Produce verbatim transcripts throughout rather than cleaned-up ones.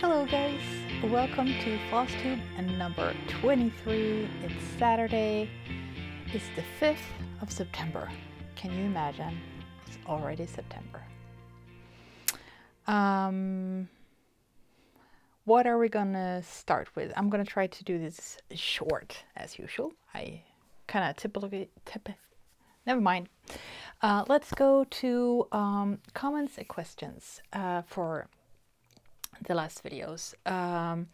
Hello guys, welcome to FlossTube and number twenty-three. It's Saturday, it's the fifth of September. Can you imagine? It's already September. Um, what are we gonna start with? I'm gonna try to do this short as usual. I kind of typically, typically, never mind. Uh, let's go to um, comments and questions uh, for the last videos. um,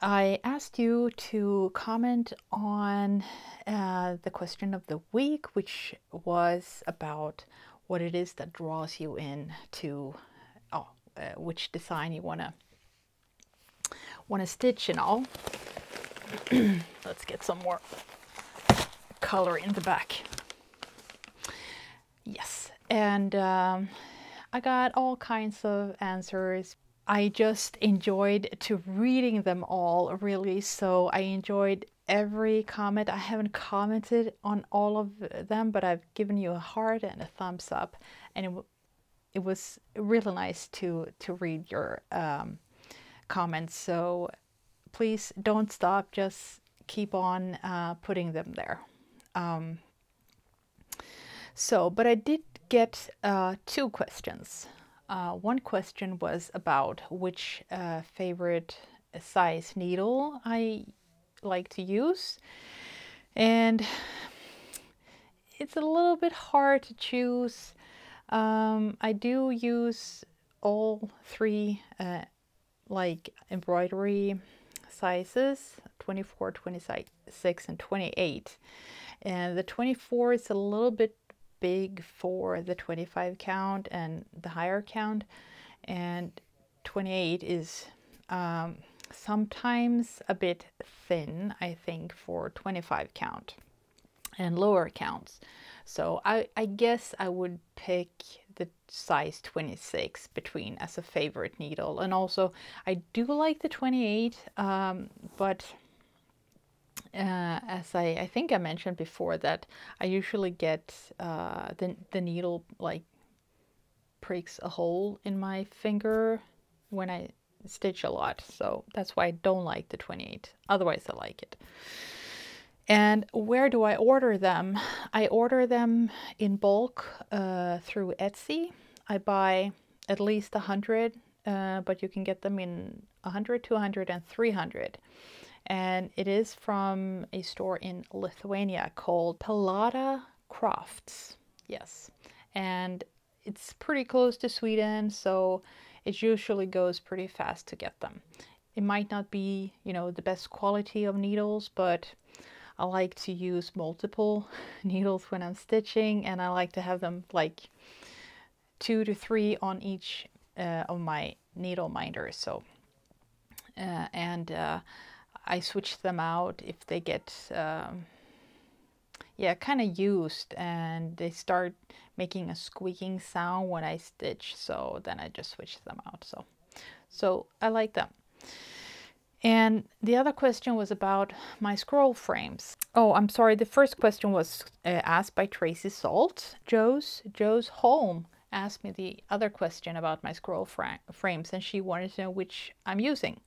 I asked you to comment on uh, the question of the week, which was about what it is that draws you in to oh, uh, which design you wanna wanna stitch and all. Let's get some more color in the back. Yes, and um, I got all kinds of answers. I just enjoyed to reading them all, really, so I enjoyed every comment. I haven't commented on all of them, but I've given you a heart and a thumbs up, and it, it was really nice to, to read your um, comments, so please don't stop, just keep on uh, putting them there. Um, so, but I did get uh, two questions. Uh, one question was about which uh, favorite size needle I like to use, and it's a little bit hard to choose. Um, I do use all three uh, like embroidery sizes, twenty-four, twenty-six, and twenty-eight, and the twenty-four is a little bit big for the twenty-five count and the higher count, and twenty-eight is um, sometimes a bit thin, I think, for twenty-five count and lower counts. So I, I guess I would pick the size twenty-six between as a favorite needle, and also I do like the twenty-eight, um, but Uh, as I, I think I mentioned before, that I usually get uh, the, the needle like pricks a hole in my finger when I stitch a lot, so that's why I don't like the twenty-eight. Otherwise I like it. And where do I order them? I order them in bulk uh, through Etsy. I buy at least a hundred, uh, but you can get them in a hundred, two hundred, and three hundred. And it is from a store in Lithuania called Pilata Crofts. Yes, and it's pretty close to Sweden, so it usually goes pretty fast to get them. It might not be, you know, the best quality of needles, but I like to use multiple needles when I'm stitching, and I like to have them like two to three on each uh, of my needle minders. So uh, and uh, I switch them out if they get, um, yeah, kind of used, and they start making a squeaking sound when I stitch, so then I just switch them out. So, so I like them. And the other question was about my scroll frames. Oh, I'm sorry. The first question was uh, asked by Tracy Salt. Joe's, Joe's Holm asked me the other question about my scroll fra frames, and she wanted to know which I'm using.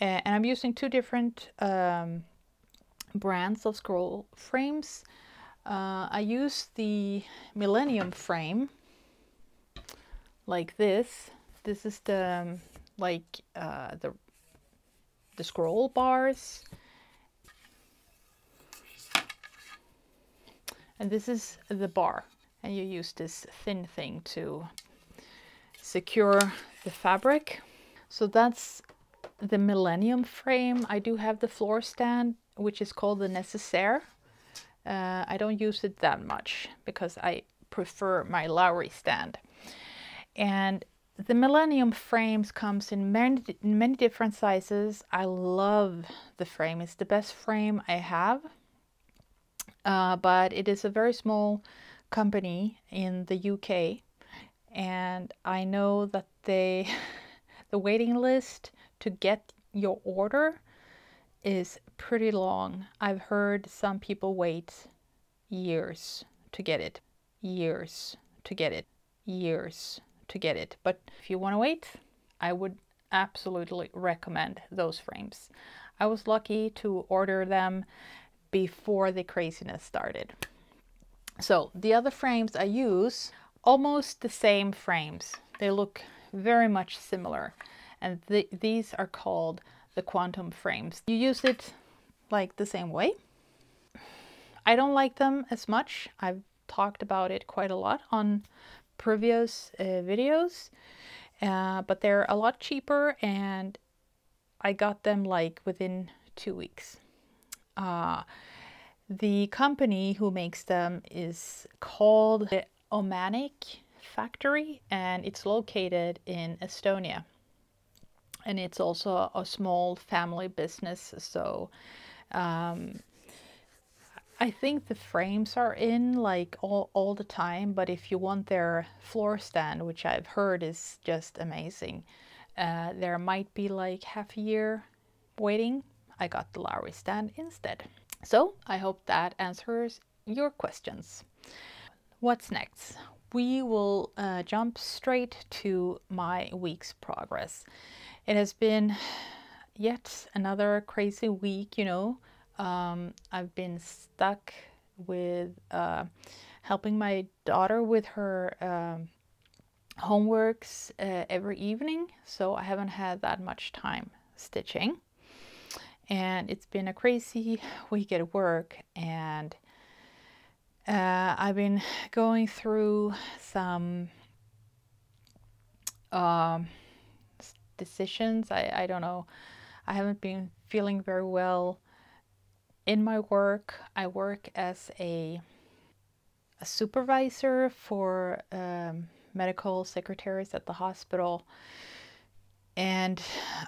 And I'm using two different um, brands of scroll frames. Uh, I use the Millennium frame like this. This is the like uh, the the scroll bars, and this is the bar. And you use this thin thing to secure the fabric. So that's the Millennium frame. I do have the floor stand, which is called the Necessaire. Uh, I don't use it that much because I prefer my Lowry stand. And the Millennium frames comes in many, many different sizes. I love the frame. It's the best frame I have. Uh, but it is a very small company in the U K. And I know that they, the waiting list to get your order is pretty long. I've heard some people wait years to get it, years to get it, years to get it. But if you want to wait, I would absolutely recommend those frames. I was lucky to order them before the craziness started. So the other frames I use, almost the same frames. They look very much similar. And th these are called the Quantum frames. You use it like the same way. I don't like them as much. I've talked about it quite a lot on previous uh, videos, uh, but they're a lot cheaper and I got them like within two weeks. Uh, the company who makes them is called the Omanic Factory and it's located in Estonia. And it's also a small family business, so um, I think the frames are in like all, all the time, but if you want their floor stand, which I've heard is just amazing, uh, there might be like half a year waiting. I got the Lowry stand instead. So I hope that answers your questions. What's next? We will uh, jump straight to my week's progress. It has been yet another crazy week, you know. Um, I've been stuck with uh, helping my daughter with her um, homeworks uh, every evening, so I haven't had that much time stitching. And it's been a crazy week at work, and Uh, I've been going through some um, decisions. I, I don't know. I haven't been feeling very well in my work. I work as a, a supervisor for um, medical secretaries at the hospital. And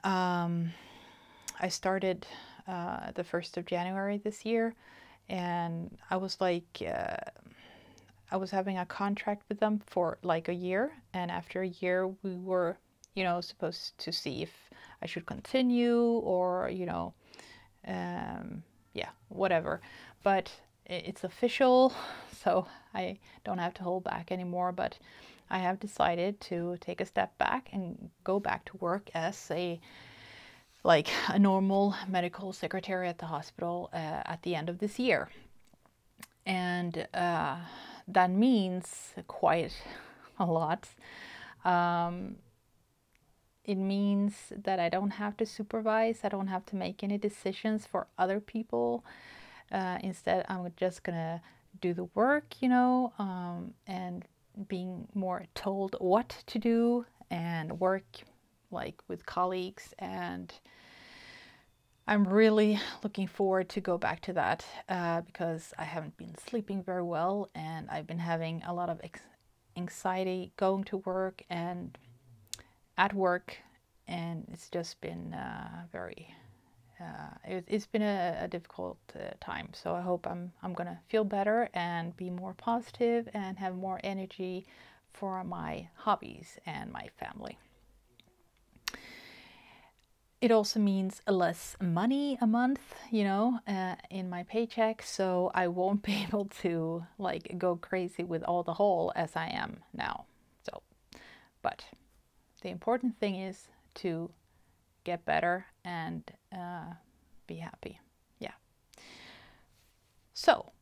um, I started uh, the first of January this year. And I was like, uh, I was having a contract with them for like a year. And after a year, we were, you know, supposed to see if I should continue or, you know, um, yeah, whatever. But it's official, so I don't have to hold back anymore. But I have decided to take a step back and go back to work as a like a normal medical secretary at the hospital uh, at the end of this year. And uh, that means quite a lot. Um, it means that I don't have to supervise, I don't have to make any decisions for other people. Uh, instead, I'm just gonna do the work, you know, um, and being more told what to do and work like with colleagues, and I'm really looking forward to go back to that uh, because I haven't been sleeping very well and I've been having a lot of anxiety going to work and at work, and it's just been uh, very uh, it, it's been a, a difficult uh, time. So I hope I'm, I'm gonna feel better and be more positive and have more energy for my hobbies and my family. It also means less money a month, you know, uh, in my paycheck, so I won't be able to like go crazy with all the haul as I am now. So, but the important thing is to get better and uh, be happy. Yeah. So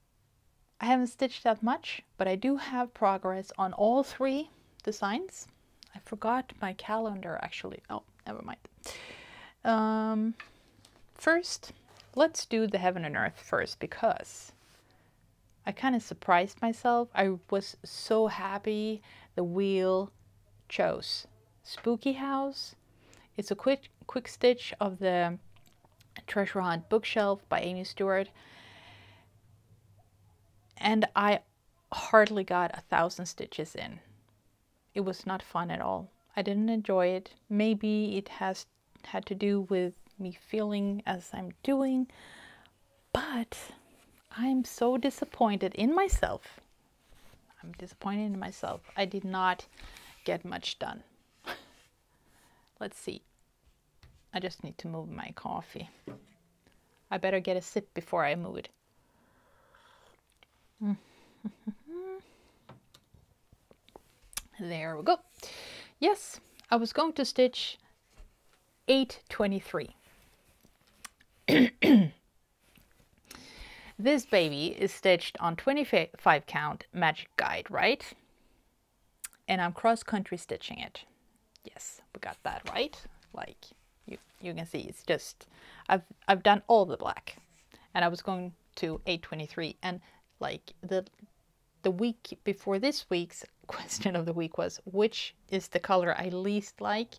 I haven't stitched that much, but I do have progress on all three designs. I forgot my calendar actually. Oh, never mind. Um, first, let's do the Heaven and Earth first, because I kind of surprised myself. I was so happy the wheel chose Spooky House. It's a quick, quick stitch of the Treasure Hunt bookshelf by Amy Stewart. And I hardly got a thousand stitches in. It was not fun at all. I didn't enjoy it. Maybe it has had to do with me feeling as I'm doing, but I'm so disappointed in myself. I'm disappointed in myself. I did not get much done. Let's see. I just need to move my coffee. I better get a sip before I move it. There we go. Yes, I was going to stitch eight twenty-three. This baby is stitched on twenty-five count magic guide, right? And I'm cross-country stitching it. Yes, we got that right. Like you, you can see it's just, I've, I've done all the black, and I was going to eight twenty-three, and like the, the week before this week's question of the week was, which is the color I least like?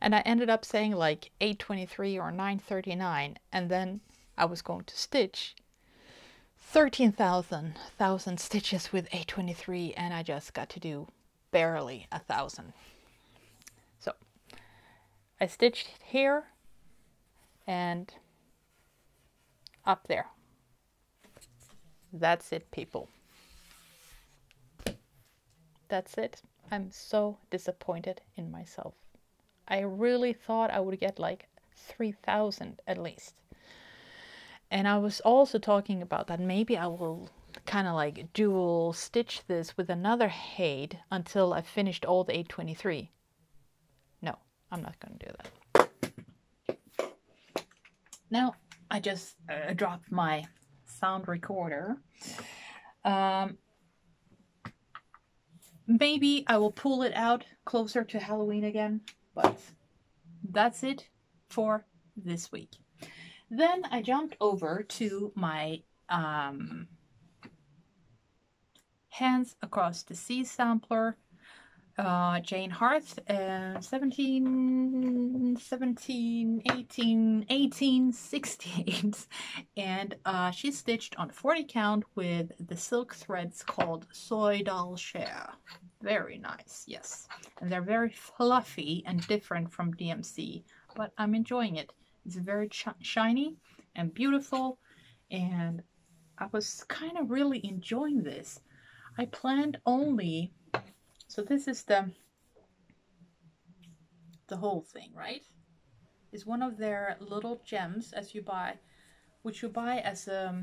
And I ended up saying like eight twenty-three or nine thirty-nine, and then I was going to stitch thirteen thousand thousand stitches with eight twenty-three, and I just got to do barely a thousand. So I stitched here and up there. That's it, people. That's it. I'm so disappointed in myself. I really thought I would get like three thousand at least. And I was also talking about that maybe I will kind of like dual stitch this with another H A E D until I finished all the eight twenty-three. No, I'm not going to do that. Now I just uh, dropped my sound recorder. Um, maybe I will pull it out closer to Halloween again, but that's it for this week. Then I jumped over to my um, Hands Across the Sea sampler, uh, Jane Harth, uh, seventeen, seventeen, eighteen, eighteen sixty-eight, and uh, she stitched on forty count with the silk threads called Soydal Share. Very nice, yes. And they're very fluffy and different from D M C, but I'm enjoying it. It's very sh shiny and beautiful, and I was kind of really enjoying this. I planned only, so this is the the whole thing, right? It's one of their little gems as you buy, which you buy as a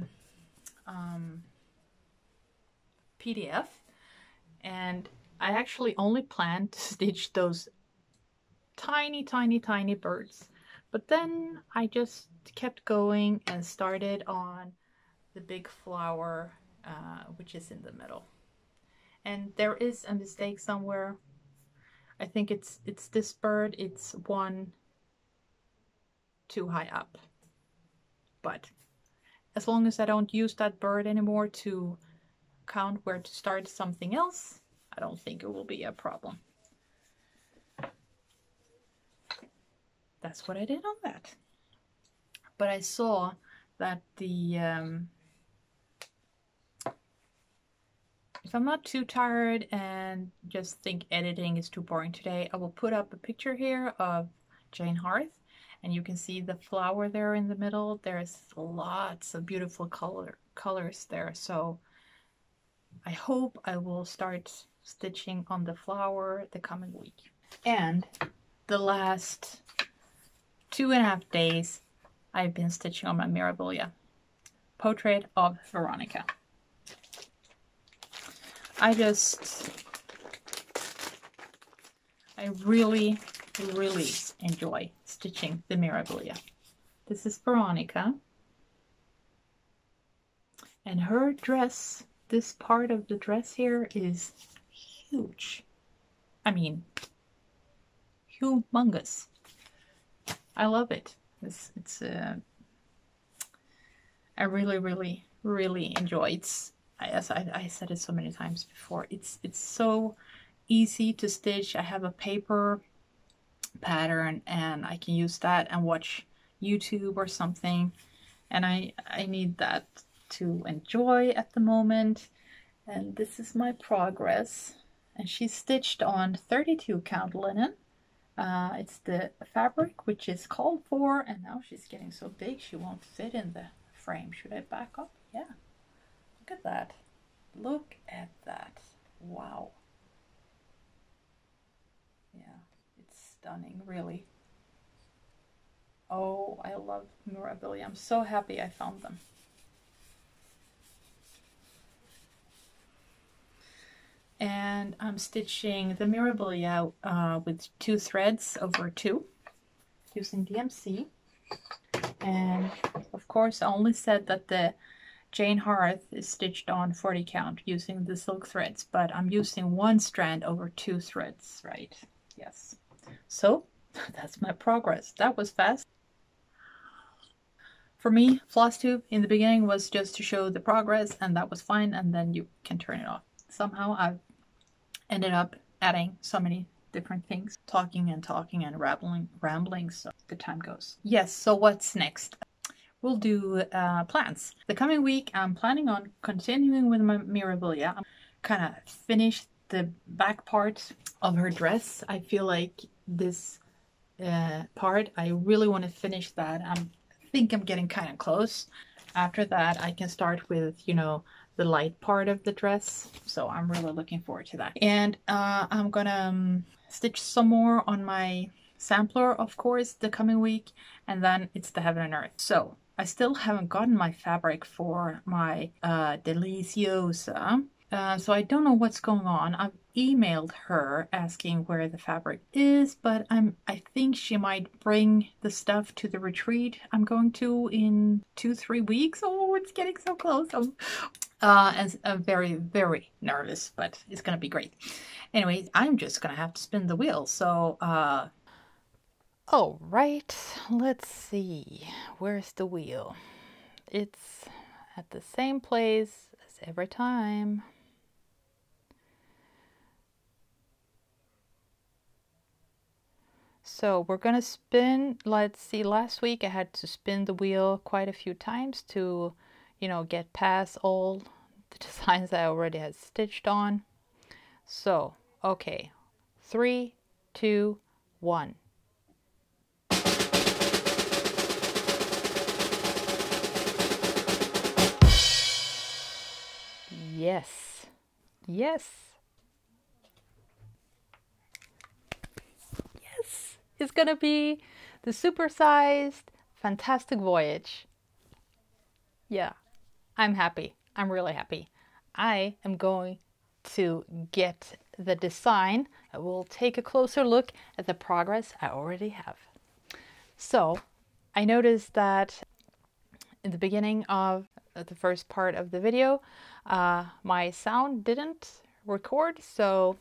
um, P D F, and I actually only planned to stitch those tiny, tiny, tiny birds. But then I just kept going and started on the big flower, uh, which is in the middle. And there is a mistake somewhere. I think it's it's this bird. It's one too high up. But as long as I don't use that bird anymore to count where to start something else, I don't think it will be a problem. That's what I did on that. But I saw that the, um, if I'm not too tired and just think editing is too boring today, I will put up a picture here of Jane Harth, and you can see the flower there in the middle. There's lots of beautiful color colors there. So I hope I will start stitching on the flower the coming week. And the last two and a half days I've been stitching on my Mirabilia portrait of Veronica. I just, I really, really enjoy stitching the Mirabilia. This is Veronica, and her dress, this part of the dress here is huge. I mean, humongous. I love it. It's, it's uh, I really, really, really enjoy it. As I, I said it so many times before, it's it's so easy to stitch. I have a paper pattern, and I can use that and watch YouTube or something. And I I need that to enjoy at the moment. And this is my progress. And she's stitched on thirty-two count linen. Uh, it's the fabric which is called for, and now she's getting so big she won't fit in the frame. Should I back up? Yeah. Look at that. Look at that. Wow. Yeah, it's stunning, really. Oh, I love Mirabilia. I'm so happy I found them. And I'm stitching the Mirabilia uh, with two threads over two. using D M C. And of course I only said that the Jane Harth is stitched on forty count using the silk threads, but I'm using one strand over two threads, right? Yes. So that's my progress. That was fast. For me, FlossTube in the beginning was just to show the progress, and that was fine, and then you can turn it off. Somehow I've ended up adding so many different things, talking and talking and rambling, rambling, so the time goes. Yes, so what's next? We'll do uh, plans. The coming week, I'm planning on continuing with my Mirabilia. I'm kind of finished the back part of her dress. I feel like this uh, part, I really want to finish that. I'm, I think I'm getting kind of close. After that, I can start with, you know, the light part of the dress. So I'm really looking forward to that. And uh, I'm gonna um, stitch some more on my sampler, of course, the coming week. And then it's the Heaven and Earth. So I still haven't gotten my fabric for my uh, Deliciosa, uh, so I don't know what's going on. I've emailed her asking where the fabric is, but I'm, I think she might bring the stuff to the retreat I'm going to in two, three weeks. Oh, it's getting so close. I'm, uh, and I'm very, very nervous, but it's going to be great. Anyway, I'm just going to have to spin the wheel, so... Uh, all right, let's see, where's the wheel? It's at the same place as every time. So we're gonna spin. Let's see, last week I had to spin the wheel quite a few times to, you know, get past all the designs I already had stitched on. So okay, three, two, one. Yes, yes, yes, it's gonna be the supersized fantastic voyage. Yeah, I'm happy. I'm really happy. I am going to get the design. I will take a closer look at the progress I already have. So I noticed that in the beginning of the first part of the video, uh, my sound didn't record, so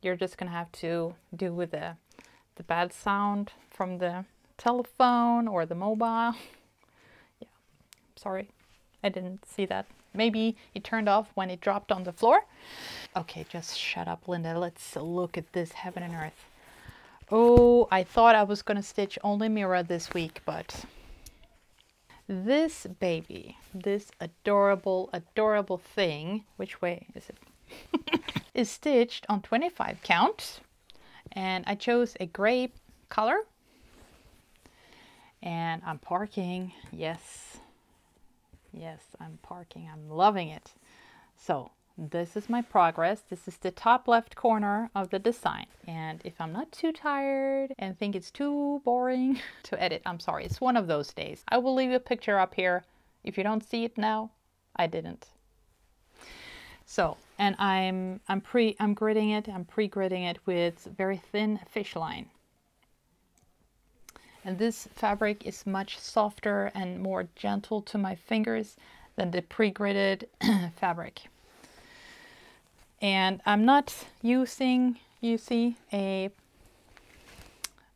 you're just gonna have to do with the, the bad sound from the telephone or the mobile. Yeah, sorry, I didn't see that. Maybe it turned off when it dropped on the floor. Okay, just shut up, Linda. Let's look at this Heaven and Earth. Oh, I thought I was gonna stitch only Mira this week, but this baby, this adorable, adorable thing, which way is it? is stitched on twenty-five count, and I chose a gray color, and I'm parking. Yes, yes, I'm parking. I'm loving it. So this is my progress. This is the top left corner of the design, and if I'm not too tired and think it's too boring to edit, I'm sorry, it's one of those days. I will leave a picture up here if you don't see it now. I didn't. So, and I'm I'm pre I'm gridding it. I'm pre-gridding it with very thin fish line. And this fabric is much softer and more gentle to my fingers than the pre-gridded fabric. And I'm not using, you see, a,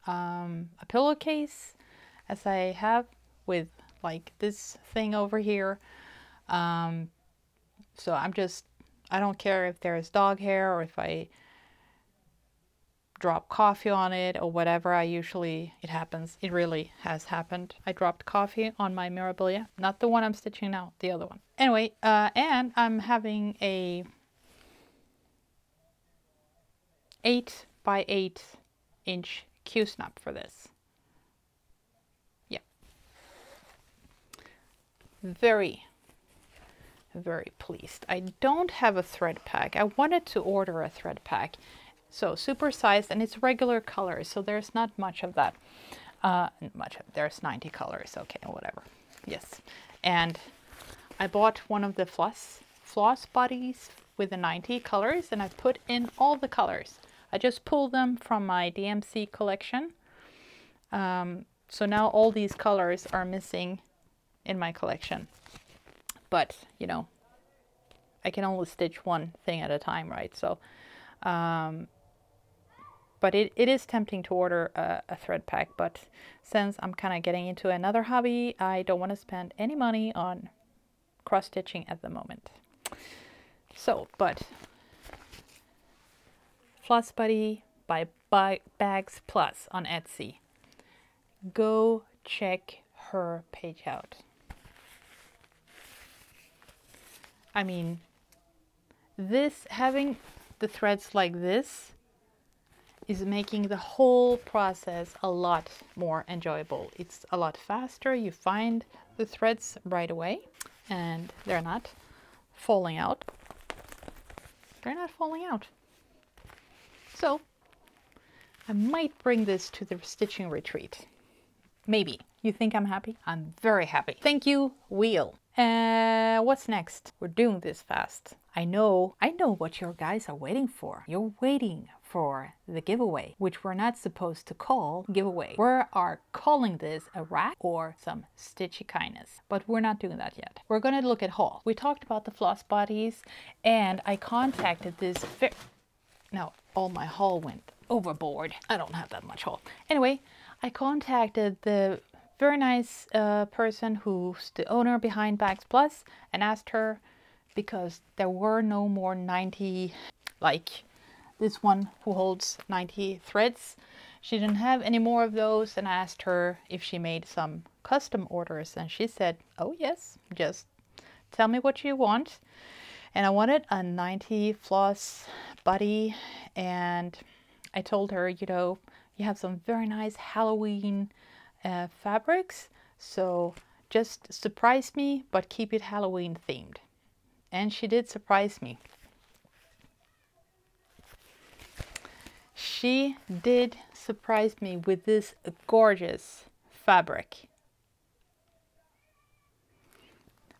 um, a pillowcase as I have with like this thing over here. Um, so I'm just, I don't care if there's dog hair or if I drop coffee on it or whatever. I usually, it happens, it really has happened. I dropped coffee on my Mirabilia, not the one I'm stitching now, the other one. Anyway, uh, and I'm having a eight by eight inch Q-snap for this. Yeah, very, very pleased. I don't have a thread pack. I wanted to order a thread pack, so supersized, and it's regular colors, so there's not much of that. Uh, much of, there's ninety colors, okay, whatever. Yes, and I bought one of the floss floss buddies with the ninety colors, and I put in all the colors. I just pulled them from my D M C collection Um, so now all these colors are missing in my collection. But, you know, I can only stitch one thing at a time, right? So, um, but it, it is tempting to order a, a thread pack. But since I'm kind of getting into another hobby, I don't want to spend any money on cross-stitching at the moment. So, but Floss Buddy by By Bags Plus on Etsy. Go check her page out. I mean, this, having the threads like this is making the whole process a lot more enjoyable. It's a lot faster. You find the threads right away and they're not falling out. They're not falling out. So I might bring this to the stitching retreat. Maybe. You think I'm happy? I'm very happy. Thank you, Wheel. Uh, what's next? We're doing this fast. I know, I know what your guys are waiting for. You're waiting for the giveaway, which we're not supposed to call giveaway. We are calling this a rack or some stitchy kindness, but we're not doing that yet. We're gonna look at haul. We talked about the floss bodies and I contacted this fair... No, all my haul went overboard. I don't have that much haul. Anyway, I contacted the very nice uh, person who's the owner behind Bags Plus and asked her, because there were no more ninety, like this one who holds ninety threads. She didn't have any more of those, and I asked her if she made some custom orders, and she said, oh yes, just tell me what you want. And I wanted a ninety floss buddy, and I told her, you know, you have some very nice Halloween uh, fabrics, so just surprise me, but keep it Halloween themed. And she did surprise me. She did surprise me with this gorgeous fabric.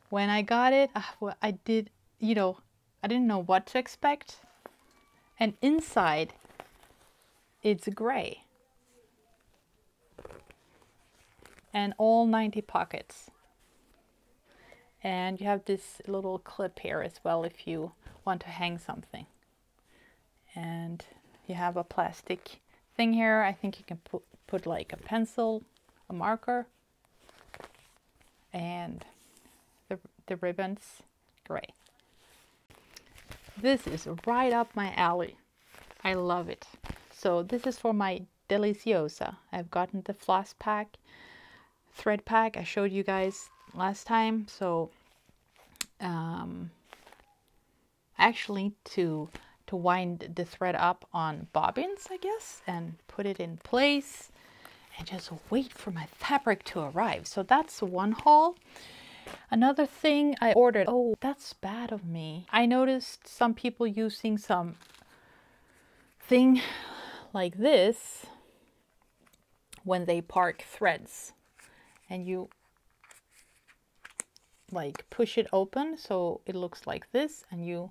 When I got it, I did, you know, I didn't know what to expect. And inside, it's gray. And all ninety pockets. And you have this little clip here as well if you want to hang something. And you have a plastic thing here. I think you can put, put like a pencil, a marker, and the, the ribbons gray. This is right up my alley. I love it. So this is for my Deliciosa. I've gotten the floss pack, thread pack I showed you guys last time. So um, actually to to wind the thread up on bobbins, I guess, and put it in place and just wait for my fabric to arrive. So that's one haul. Another thing I ordered, oh, that's bad of me. I noticed some people using some thing like this when they park threads, and you like push it open so it looks like this, and you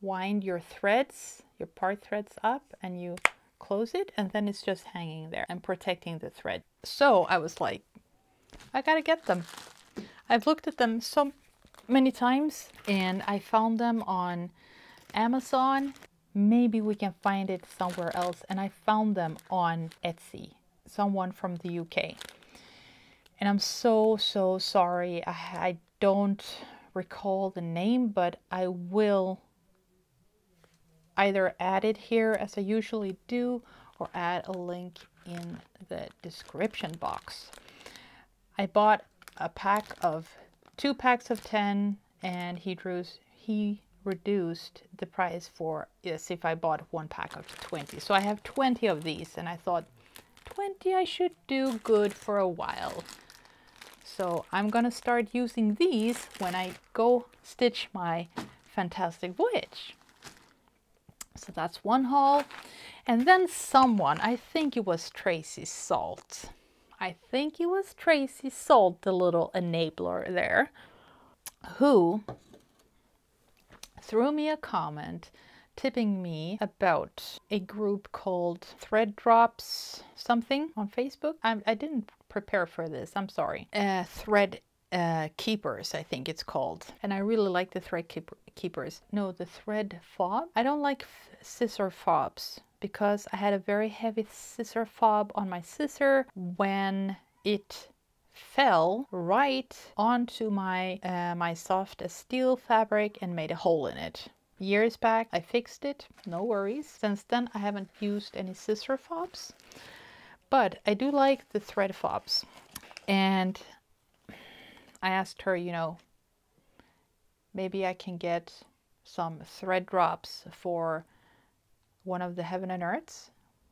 wind your threads, your part threads up, and you close it, and then it's just hanging there and protecting the thread. So I was like, I gotta get them. I've looked at them so many times, and I found them on Amazon. Maybe we can find it somewhere else. And I found them on Etsy, someone from the U K. And I'm so, so sorry. I, I don't recall the name, but I will either add it here as I usually do or add a link in the description box. I bought a pack of two packs of ten, and he drew he reduced the price for yes if I bought one pack of twenty. So I have twenty of these, and I thought twenty I should do good for a while. So I'm gonna start using these when I go stitch my Fantastic Voyage. So that's one haul. And then someone, I think it was Tracy Salt. I think it was Tracy Salt, the little enabler there, who threw me a comment tipping me about a group called Thread Drops something on Facebook. I, I didn't prepare for this, I'm sorry. Uh, thread uh, Keepers, I think it's called. And I really like the Thread keep Keepers. No, the Thread Fob. I don't like f scissor fobs because I had a very heavy scissor fob on my scissor when it fell right onto my uh, my soft as steel fabric and made a hole in it. Years back I fixed it, no worries. Since then I haven't used any scissor fobs, but I do like the thread fobs. And I asked her, you know, maybe I can get some thread drops for one of the Heaven and Earths,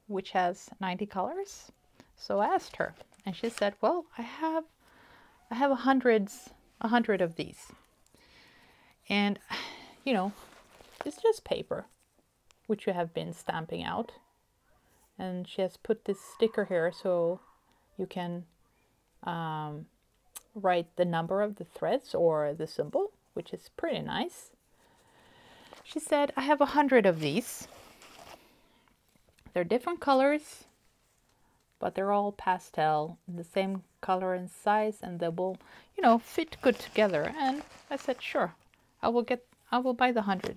which has ninety colors. So I asked her, and she said, well, I have I have hundreds a hundred of these, and you know, it's just paper which you have been stamping out, and she has put this sticker here so you can um, write the number of the threads or the symbol, which is pretty nice. She said, I have a hundred of these. They're different colors, but they're all pastel, the same color and size, and they will, you know, fit good together. And I said, sure, I will get, I will buy the hundred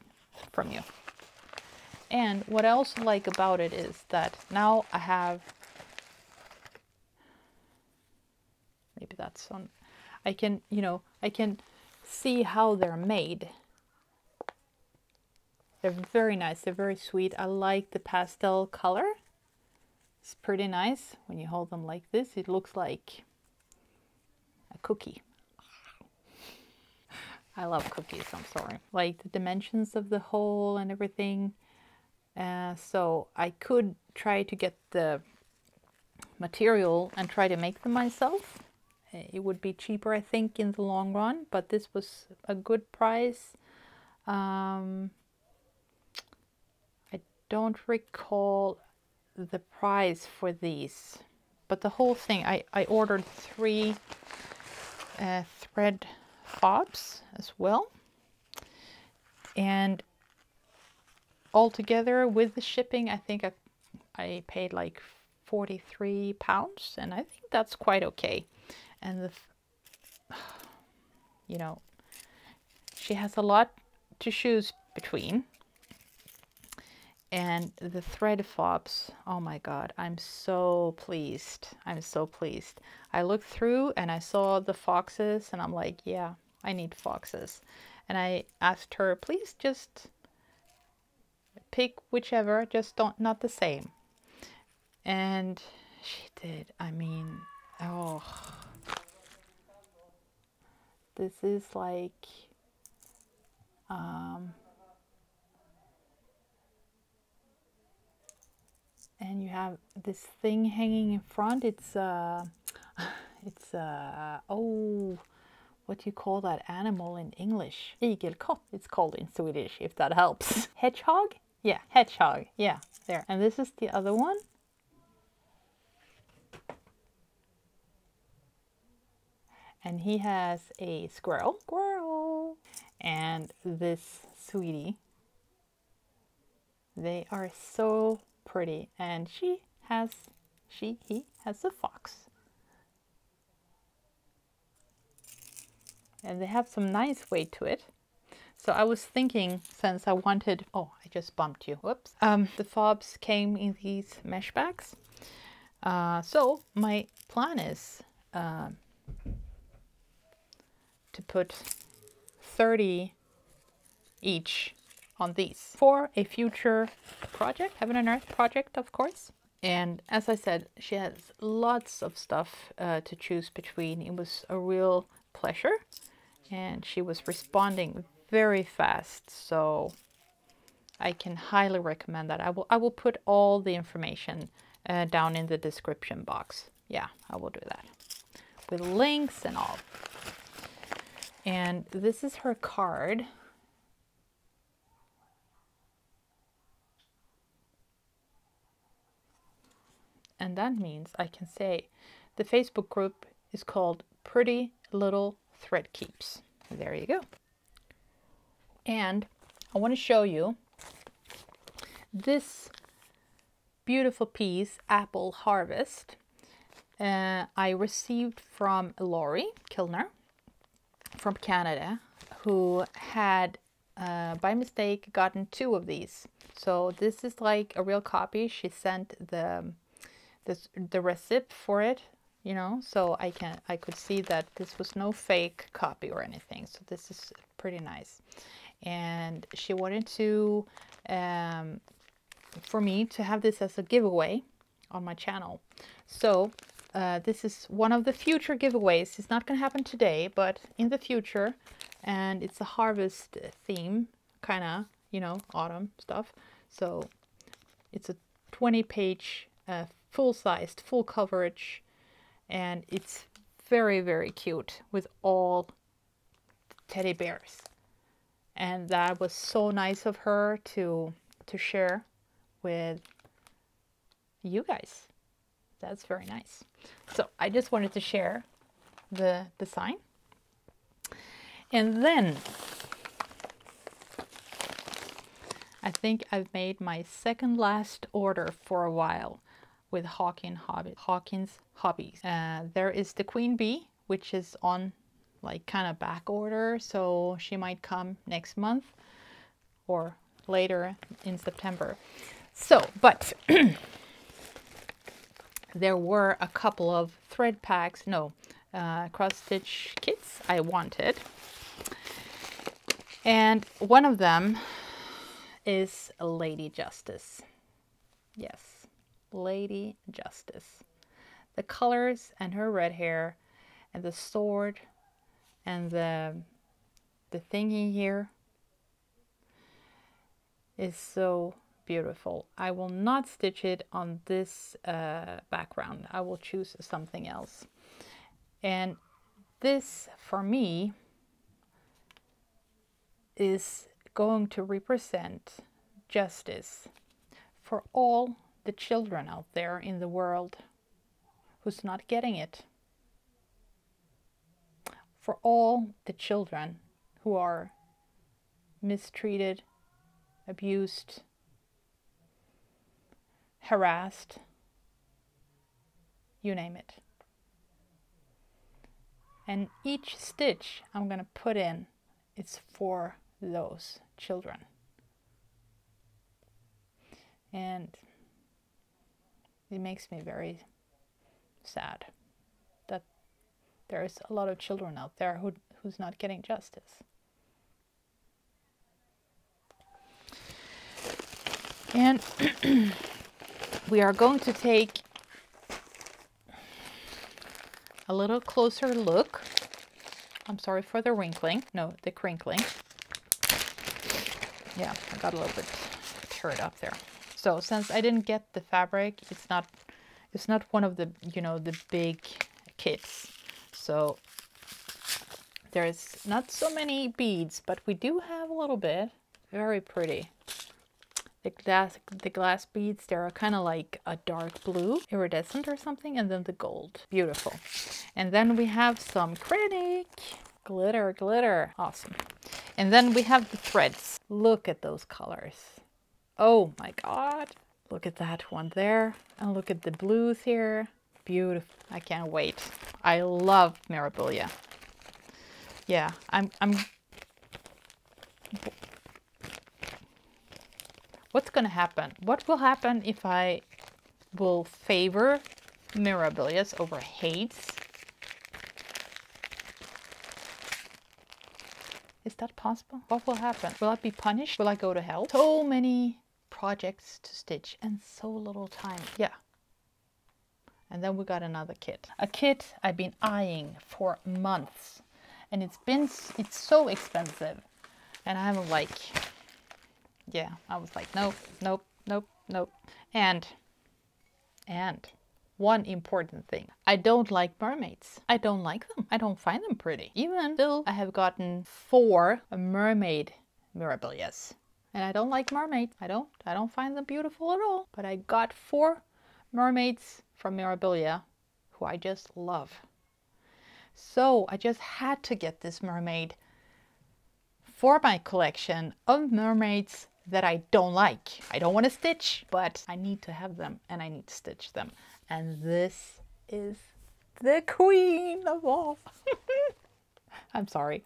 from you. And what I also like about it is that now I have, maybe that's on, I can, you know, I can see how they're made. They're very nice, they're very sweet. I like the pastel color. It's pretty nice. When you hold them like this, it looks like a cookie. I love cookies, I'm sorry. Like the dimensions of the hole and everything. Uh, so I could try to get the material and try to make them myself. It would be cheaper, I think, in the long run, but this was a good price. Um, I don't recall the price for these, but the whole thing, I, I ordered three uh, thread fobs as well, and altogether with the shipping I think I, I paid like forty-three pounds, and I think that's quite okay. And the, you know, she has a lot to choose between. And the thread fobs, oh my god, I'm so pleased. I'm so pleased. I looked through and I saw the foxes, and I'm like, yeah, I need foxes. And I asked her, please just pick whichever, just don't, not the same. And she did. I mean, oh, this is like, um, and you have this thing hanging in front. It's uh, it's uh, oh, what do you call that animal in English? Igelkott, it's called in Swedish, if that helps. Hedgehog? Yeah, hedgehog. Yeah, there. And this is the other one. And he has a squirrel. Squirrel. And this sweetie. They are so pretty, and she has she he has a fox, and they have some nice weight to it. So I was thinking, since I wanted, oh, I just bumped you, whoops, um the fobs came in these mesh bags, uh so my plan is um uh, to put thirty each on these for a future project, Heaven and Earth project, of course. And as I said, she has lots of stuff uh, to choose between. It was a real pleasure, and she was responding very fast, so I can highly recommend that. I will I will put all the information uh, down in the description box. Yeah, I will do that with links and all. And this is her card. And that means I can say the Facebook group is called Pretty Little Thread Keeps. There you go. And I want to show you this beautiful piece, Apple Harvest, uh, I received from Lori Kilner from Canada, who had uh, by mistake gotten two of these. So this is like a real copy. She sent the the, the receipt for it, you know, so I can I could see that this was no fake copy or anything. So this is pretty nice, and she wanted to um, for me to have this as a giveaway on my channel. So uh, this is one of the future giveaways. It's not going to happen today, but in the future, and it's a harvest theme, kind of, you know, autumn stuff. So it's a twenty page uh, full-sized, full coverage, and it's very, very cute with all teddy bears. And that was so nice of her to to share with you guys. That's very nice. So I just wanted to share the design. And then I think I've made my second last order for a while with Hawkins Hobbies. Hawkins Hobbies. Uh, there is the Queen Bee, which is on like kind of back order, so she might come next month or later in September. So, but there were a couple of thread packs, no, uh, cross-stitch kits I wanted. And one of them is Lady Justice. Yes, Lady Justice. The colors and her red hair and the sword and the, the thingy here is so beautiful. I will not stitch it on this uh, background. I will choose something else. And this for me is going to represent justice for all the children out there in the world who's not getting it. For all the children who are mistreated, abused, harassed, you name it. And each stitch I'm gonna put in, it's for those children. And it makes me very sad that there is a lot of children out there who who's not getting justice. And we are going to take a little closer look. I'm sorry for the wrinkling. No, the crinkling. Yeah, I got a little bit teared up there. So since I didn't get the fabric, it's not it's not one of the, you know, the big kits. So there's not so many beads, but we do have a little bit. Very pretty. The glass, the glass beads, they're kind of like a dark blue, iridescent or something, and then the gold. Beautiful. And then we have some Critic. Glitter, glitter. Awesome. And then we have the threads. Look at those colors. Oh my god. Look at that one there. And look at the blues here. Beautiful. I can't wait. I love Mirabilia. Yeah, I'm... I'm... What's going to happen? What will happen if I will favor Mirabilia's over H A E D's? Is that possible? What will happen? Will I be punished? Will I go to hell? So many projects to stitch and so little time. Yeah. And then we got another kit. A kit I've been eyeing for months. And it's been, it's so expensive. And I'm like... Yeah, I was like, nope, nope, nope, nope. And, and one important thing. I don't like mermaids. I don't like them. I don't find them pretty. Even though I have gotten four mermaid Mirabilias. And I don't like mermaids. I don't, I don't find them beautiful at all. But I got four mermaids from Mirabilia who I just love. So I just had to get this mermaid for my collection of mermaids that I don't like. I don't want to stitch, but I need to have them and I need to stitch them. And this is the queen of all. I'm sorry.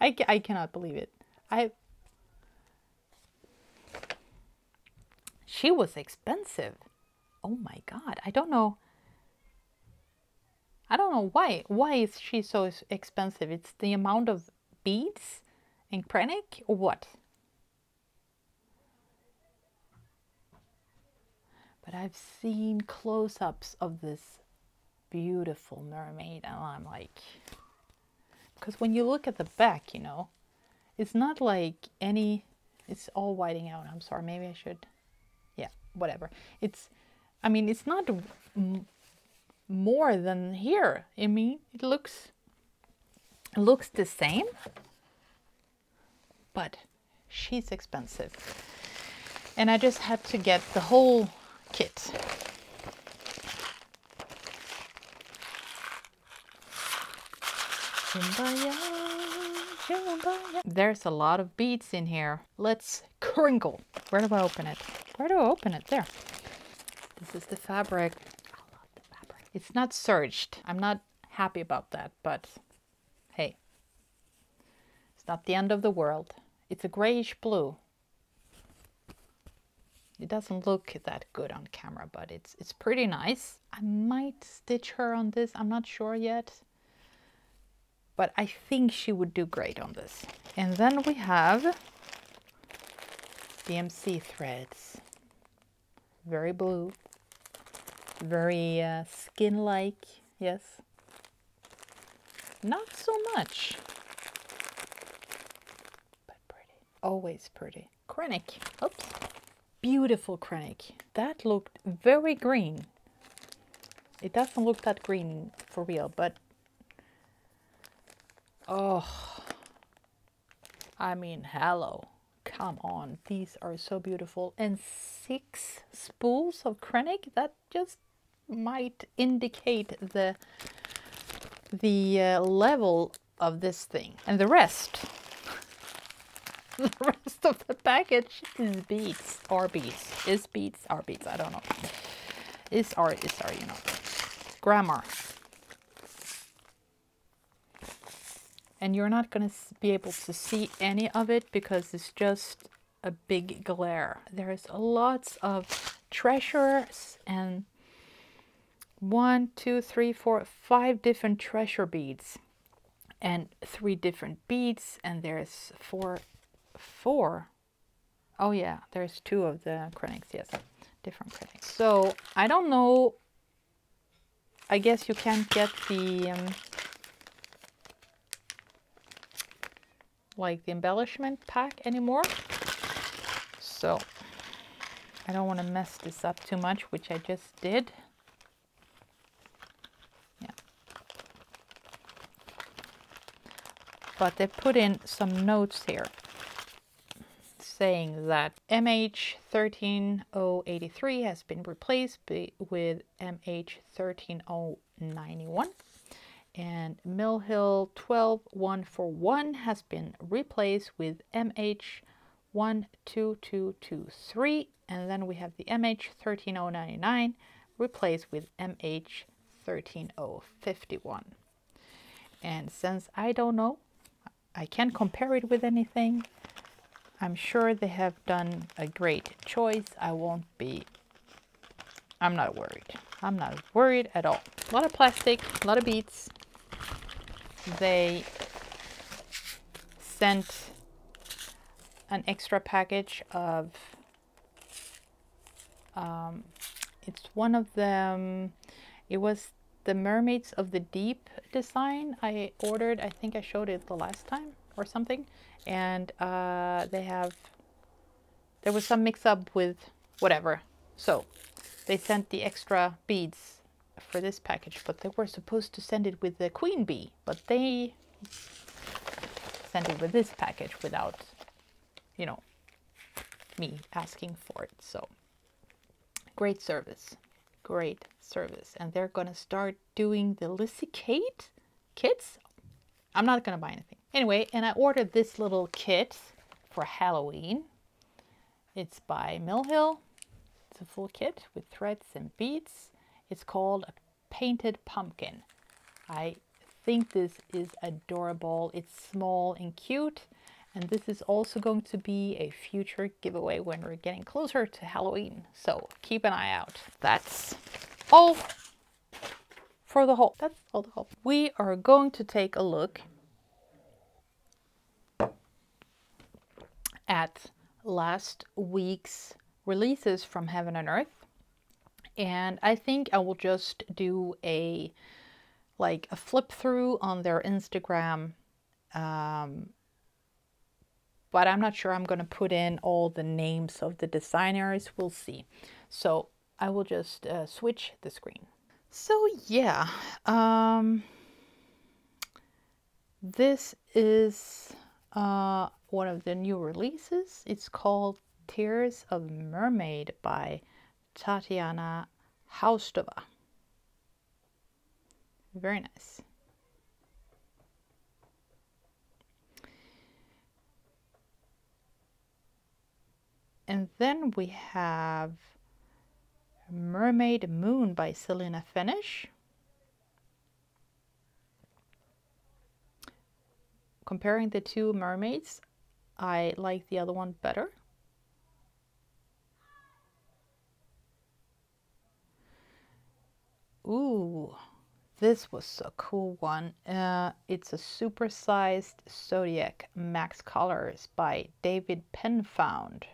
I, I cannot believe it. I. She was expensive. Oh my God. I don't know. I don't know why. Why is she so expensive? It's the amount of beads and krennic or what? But I've seen close-ups of this beautiful mermaid and I'm like... Because when you look at the back, you know, it's not like any... It's all whiting out. I'm sorry. Maybe I should... Yeah, whatever. It's... I mean, it's not... Mm, more than here. I mean, it looks it looks the same, but she's expensive. And I just had to get the whole kit. Kumbaya, kumbaya. There's a lot of beads in here. Let's crinkle. Where do I open it? Where do I open it? There. This is the fabric. It's not surged. I'm not happy about that, but hey, it's not the end of the world. It's a grayish blue. It doesn't look that good on camera, but it's it's pretty nice. I might stitch her on this. I'm not sure yet, but I think she would do great on this. And then we have D M C threads. Very blue. Very uh, skin-like, yes. Not so much, but pretty. Always pretty. Krennic. Oops. Beautiful krennic. That looked very green. It doesn't look that green for real, but oh, I mean, hello. Come on, these are so beautiful. And six spools of krennic. That just might indicate the the uh, level of this thing, and the rest the rest of the package is beads or beads is beads are beads I don't know, is or is or you know, grammar. And you're not going to be able to see any of it because it's just a big glare. There's lots of treasures, and one, two, three, four, five different treasure beads and three different beads, and there's four, four. Oh yeah, there's two of the krennics, yes, different krennics. So I don't know, I guess you can't get the, um, like the embellishment pack anymore. So I don't want to mess this up too much, which I just did. Yeah. But they put in some notes here saying that M H one three zero eight three has been replaced with M H one three zero nine one, and Mill Hill one two one four one has been replaced with M H one two two two three, and then we have the M H one three zero nine nine replaced with M H one three zero five one. And since I don't know, I can't compare it with anything, I'm sure they have done a great choice. I won't be, I'm not worried. I'm not worried at all. A lot of plastic, a lot of beads. They sent an extra package of um, it's one of them, it was the Mermaids of the Deep design I ordered. I think I showed it the last time or something, and uh, they have there was some mix up with whatever, so they sent the extra beads for this package, but they were supposed to send it with the Queen Bee, but they sent it with this package without, you know, me asking for it. So great service, great service. And they're gonna start doing the Lissicate kits. I'm not gonna buy anything anyway. And I ordered this little kit for Halloween, It's by Mill Hill. It's a full kit with threads and beads. It's called A Painted Pumpkin. I think this is adorable. It's small and cute. And this is also going to be a future giveaway when we're getting closer to Halloween. So keep an eye out. That's all for the haul. That's all the haul. We are going to take a look at last week's releases from Heaven and Earth. And I think I will just do a like a flip through on their Instagram. Um, But I'm not sure I'm going to put in all the names of the designers. We'll see. So I will just uh, switch the screen. So yeah, um, this is uh, one of the new releases. It's called Tears of Mermaid by Tatiana Haustova. Very nice. And then we have Mermaid Moon by Selena Fenish. Comparing the two mermaids, I like the other one better. Ooh, this was a cool one. Uh, it's a supersized Zodiac Max Colors by David Penfound.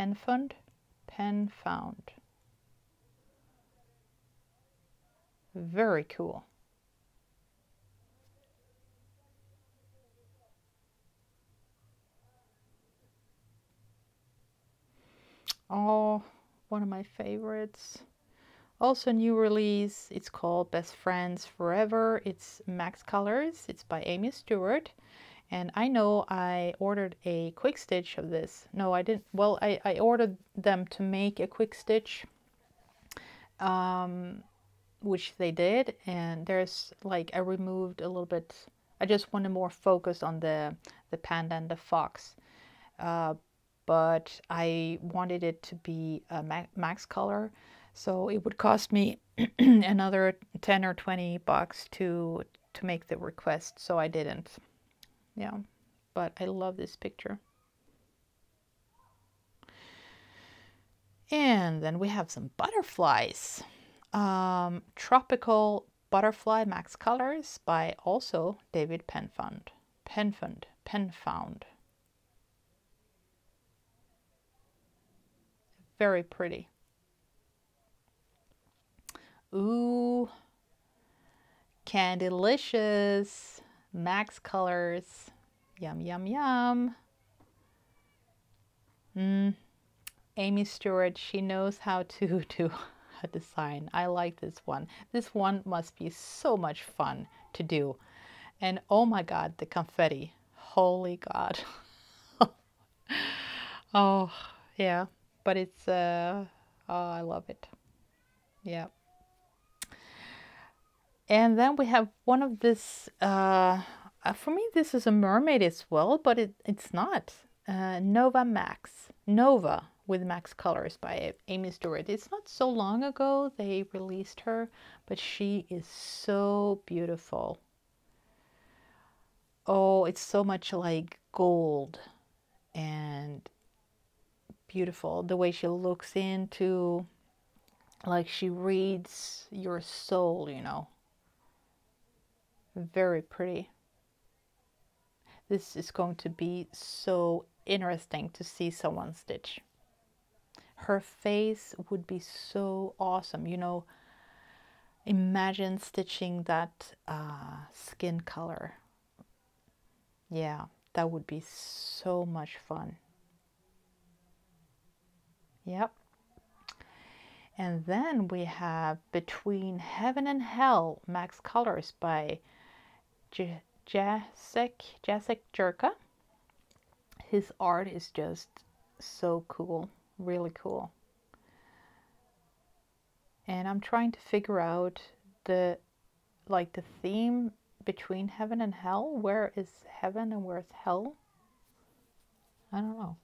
Penfound, Penfound. Very cool. Oh, one of my favorites. Also new release. It's called Best Friends Forever. It's Max Colors. It's by Amy Stewart. And I know I ordered a quick stitch of this. No, I didn't. Well, I, I ordered them to make a quick stitch, um, which they did. And there's like, I removed a little bit. I just wanted more focus on the, the panda and the fox. Uh, but I wanted it to be a max color. So it would cost me another ten or twenty bucks to, to make the request. So I didn't. Yeah, but I love this picture. And then we have some butterflies. Um, Tropical Butterfly Max Colors by also David Penfound. Penfound, Penfound. Very pretty. Ooh, Candylicious. Max Colors. Yum, yum, yum. Mm. Amy Stewart, she knows how to do a design. I like this one. This one must be so much fun to do. And oh my God, the confetti. Holy God. Oh, yeah. But it's, uh, oh, I love it. Yeah. And then we have one of this, uh, for me this is a mermaid as well, but it, it's not. Uh, Nova Max, Nova with Max Colors by Amy Stewart. It's not so long ago they released her, but she is so beautiful. Oh, it's so much like gold and beautiful. The way she looks into, like she reads your soul, you know. Very pretty. This is going to be so interesting to see someone stitch. Her face would be so awesome, you know. Imagine stitching that uh, skin color. Yeah, that would be so much fun. Yep. And then we have Between Heaven and Hell Max Colors by Jacek Jacek Jerka. His art is just so cool, really cool. And I'm trying to figure out the like the theme between heaven and hell. Where is heaven and where's hell? I don't know.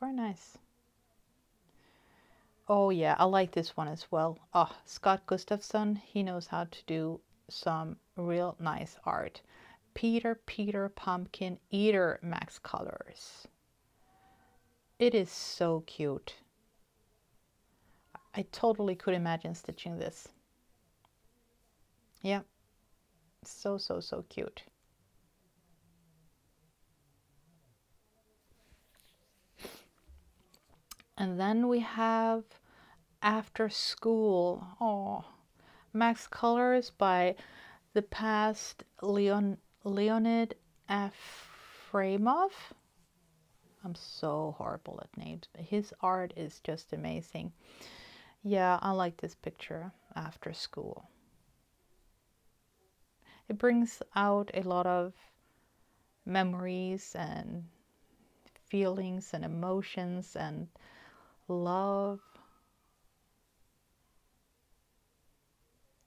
Very nice. Oh yeah, I like this one as well. Oh, Scott Gustafson, he knows how to do some real nice art. Peter, Peter, Pumpkin Eater, Max Colors. It is so cute. I totally could imagine stitching this. Yeah, so, so, so cute. And then we have After School. Oh, Max Colors by the past Leon Leonid Afremov. I'm so horrible at names, but his art is just amazing. Yeah, I like this picture, After School. It brings out a lot of memories and feelings and emotions and love.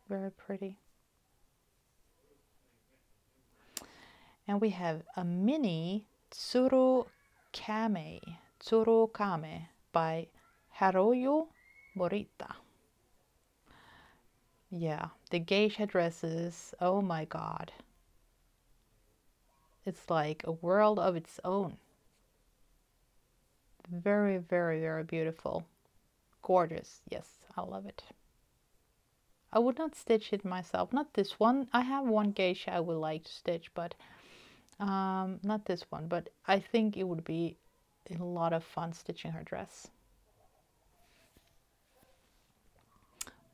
Very pretty. And we have a mini Tsurukame, Tsurukame by Haruyo Morita. Yeah, the geisha dresses, oh my god. It's like a world of its own. Very, very, very beautiful. Gorgeous. Yes, I love it. I would not stitch it myself. Not this one. I have one geisha I would like to stitch, but um, not this one. But I think it would be a lot of fun stitching her dress.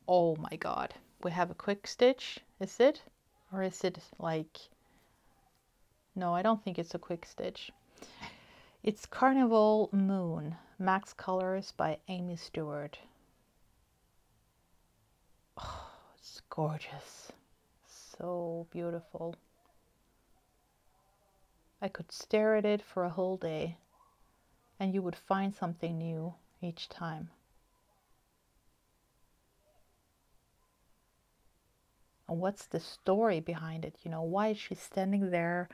Oh my god. We have a quick stitch. Is it? Or is it like... No, I don't think it's a quick stitch. It's Carnival Moon, Max Colors by Amy Stewart. Oh, it's gorgeous. So beautiful. I could stare at it for a whole day, and you would find something new each time. And what's the story behind it? You know, why is she standing there?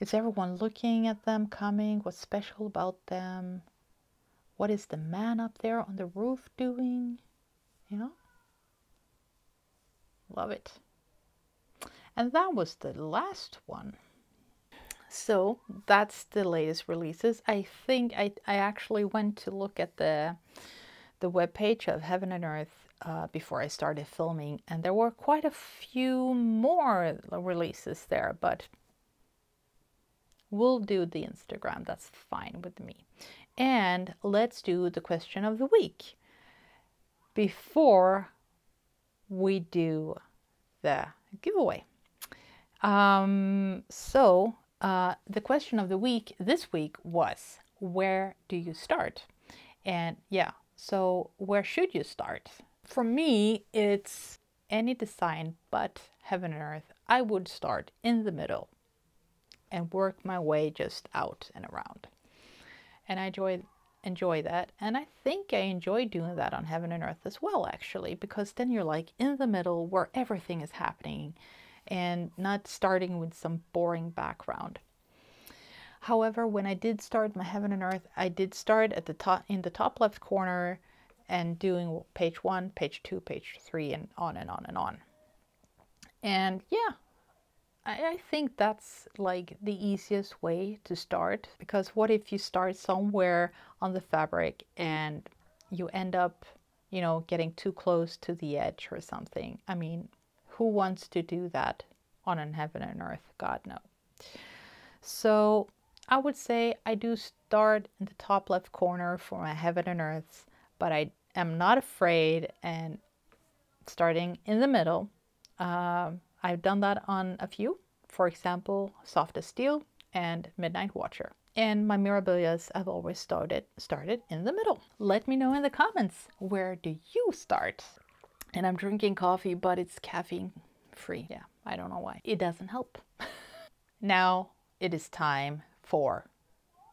Is everyone looking at them coming? What's special about them? What is the man up there on the roof doing? You know? Love it. And that was the last one. So that's the latest releases. I think I, I actually went to look at the, the webpage of Heaven and Earth uh, before I started filming. And there were quite a few more releases there, but... we'll do the Instagram, that's fine with me. And let's do the question of the week before we do the giveaway. Um, so uh, the question of the week this week was, where do you start? And yeah, so where should you start? For me, it's any design but Heaven and Earth. I would start in the middle and work my way just out and around. And I enjoy, enjoy that. And I think I enjoy doing that on Heaven and Earth as well, actually, because then you're like in the middle where everything is happening and not starting with some boring background. However, when I did start my Heaven and Earth, I did start at the top, in the top left corner, and doing page one, page two, page three, and on and on and on. And yeah, I think that's like the easiest way to start, because what if you start somewhere on the fabric and you end up, you know, getting too close to the edge or something? I mean, who wants to do that on an Heaven and Earth? God, no. So I would say I do start in the top left corner for my Heaven and Earths, but I am not afraid and starting in the middle. Um, I've done that on a few, for example, Soft as Steel and Midnight Watcher. And my Mirabilias, I've always started, started in the middle. Let me know in the comments, where do you start? And I'm drinking coffee, but it's caffeine free. Yeah, I don't know why. It doesn't help. Now it is time for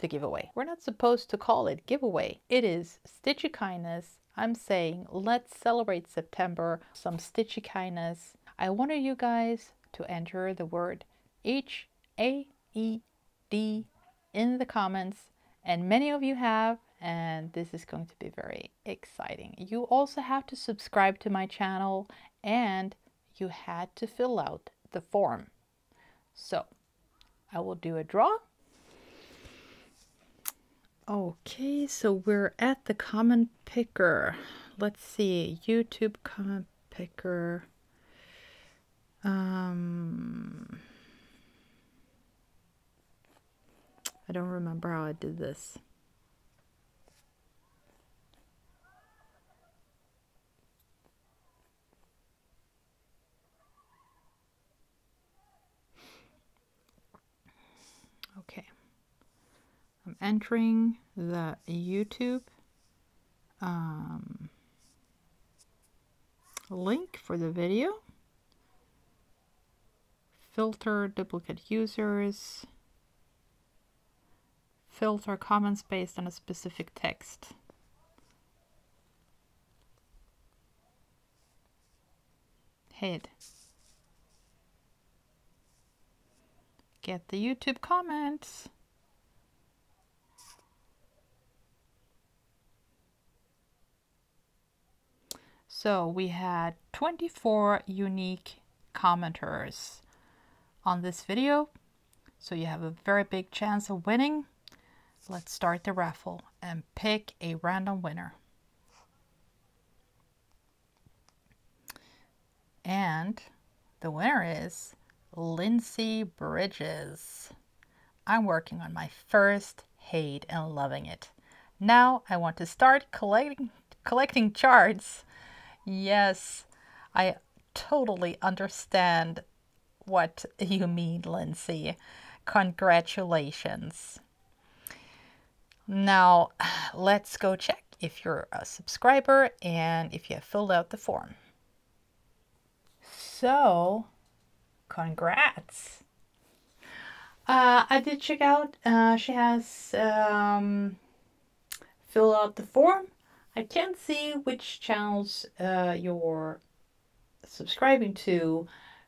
the giveaway. We're not supposed to call it giveaway. It is Stitchy Kindness. I'm saying, let's celebrate September, some Stitchy Kindness. I wanted you guys to enter the word H A E D in the comments, and many of you have, and this is going to be very exciting. You also have to subscribe to my channel, and you had to fill out the form. So I will do a draw. Okay, so we're at the comment picker. Let's see, YouTube comment picker. Um, I don't remember how I did this. Okay. I'm entering the YouTube um, link for the video. Filter duplicate users. Filter comments based on a specific text. H A E D. Get the YouTube comments. So we had twenty-four unique commenters on this video. So you have a very big chance of winning. Let's start the raffle and pick a random winner. And the winner is Lindsay Bridges. I'm working on my first H A E D and loving it. Now I want to start collecting collecting charts. Yes, I totally understand what you mean, Lindsay. Congratulations. Now, let's go check if you're a subscriber and if you have filled out the form. So, congrats. Uh, I did check out. Uh, she has um, filled out the form. I can't see which channels uh, you're subscribing to,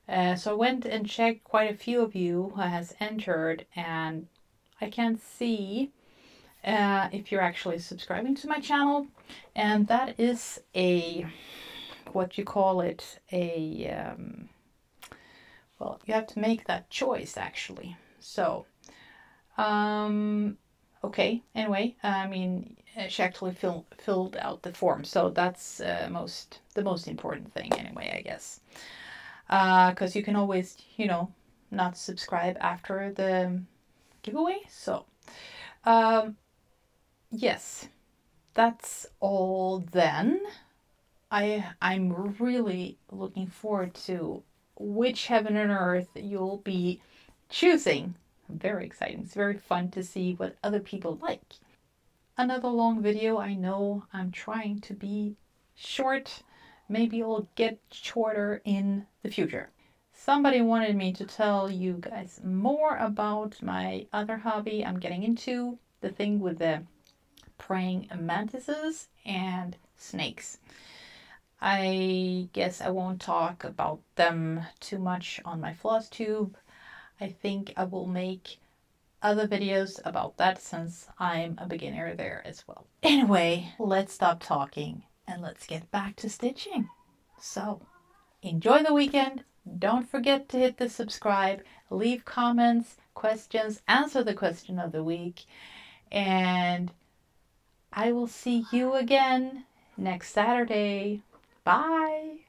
uh, so I went and checked quite a few of you who has entered, and I can't see uh, if you're actually subscribing to my channel, and that is a, what you call it, a, um, well, you have to make that choice actually, so, um, okay, anyway, I mean, she actually fill, filled out the form, so that's uh, most the most important thing anyway, I guess. Because uh, you can always, you know, not subscribe after the giveaway, so. Um, yes, that's all then. I, I'm really looking forward to which Heaven and Earth you'll be choosing. Very exciting. It's very fun to see what other people like. Another long video. I know I'm trying to be short. Maybe I'll get shorter in the future. Somebody wanted me to tell you guys more about my other hobby I'm getting into, the thing with the praying mantises and snakes. I guess I won't talk about them too much on my FlossTube. I think I will make other videos about that since I'm a beginner there as well. Anyway, let's stop talking and let's get back to stitching. So, enjoy the weekend. Don't forget to hit the subscribe, leave comments, questions, answer the question of the week. And I will see you again next Saturday. Bye.